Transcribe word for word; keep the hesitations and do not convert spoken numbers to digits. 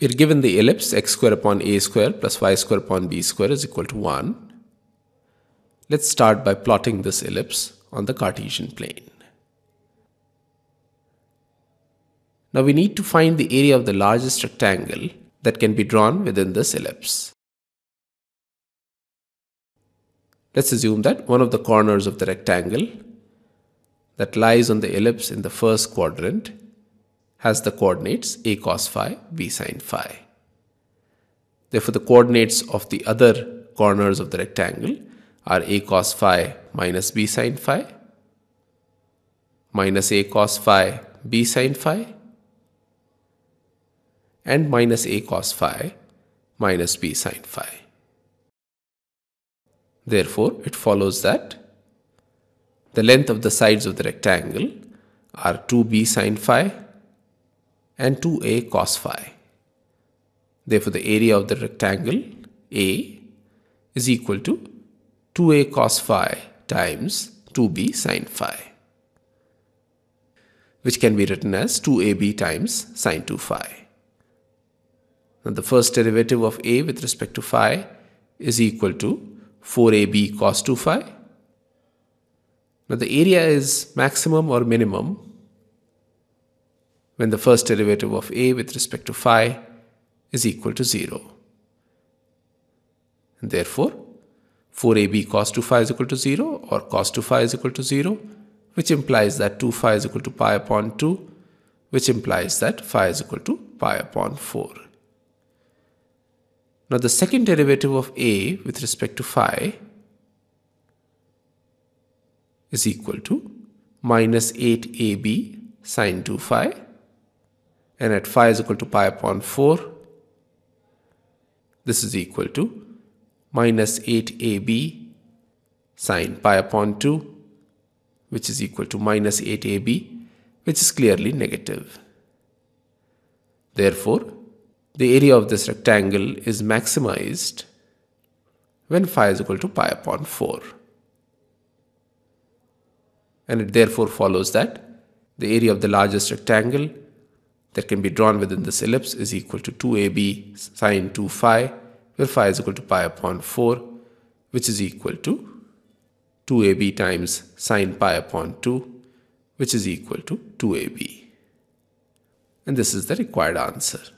We are given the ellipse x square upon a square plus y square upon b square is equal to one. Let's start by plotting this ellipse on the Cartesian plane. Now we need to find the area of the largest rectangle that can be drawn within this ellipse. Let's assume that one of the corners of the rectangle that lies on the ellipse in the first quadrant has the coordinates a cos phi, b sin phi. Therefore, the coordinates of the other corners of the rectangle are a cos phi minus b sin phi, minus a cos phi, b sin phi, and minus a cos phi minus b sin phi. Therefore, it follows that the length of the sides of the rectangle are two b sin phi and two a cos phi. Therefore, the area of the rectangle A is equal to two a cos phi times two b sin phi, which can be written as two a b times sin two phi. Now, the first derivative of a with respect to phi is equal to four a b cos two phi. Now, the area is maximum or minimum when the first derivative of a with respect to phi is equal to zero. And therefore, four a b cos two phi is equal to zero, or cos two phi is equal to zero, which implies that two phi is equal to pi upon two, which implies that phi is equal to pi upon four. Now, the second derivative of a with respect to phi is equal to minus eight a b sin two phi, and at phi is equal to pi upon four, this is equal to minus eight a b sin pi upon two, which is equal to minus eight a b, which is clearly negative. Therefore, the area of this rectangle is maximized when phi is equal to pi upon four. And it therefore follows that the area of the largest rectangle that can be drawn within this ellipse is equal to two a b sin two phi, where phi is equal to pi upon four, which is equal to two a b times sin pi upon two, which is equal to two a b. And this is the required answer.